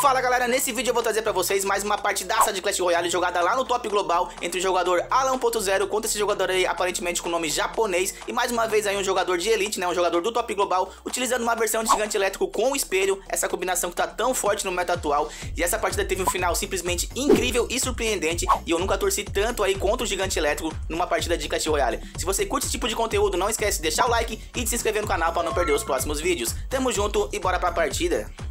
Fala galera, nesse vídeo eu vou trazer pra vocês mais uma partidaça de Clash Royale jogada lá no top global entre o jogador Alan 1.0 contra esse jogador aí aparentemente com nome japonês. E mais uma vez aí um jogador de elite, né, um jogador do top global, utilizando uma versão de gigante elétrico com espelho. Essa combinação que tá tão forte no meta atual. E essa partida teve um final simplesmente incrível e surpreendente. E eu nunca torci tanto aí contra o gigante elétrico numa partida de Clash Royale. Se você curte esse tipo de conteúdo, não esquece de deixar o like e de se inscrever no canal pra não perder os próximos vídeos. Tamo junto e bora pra partida!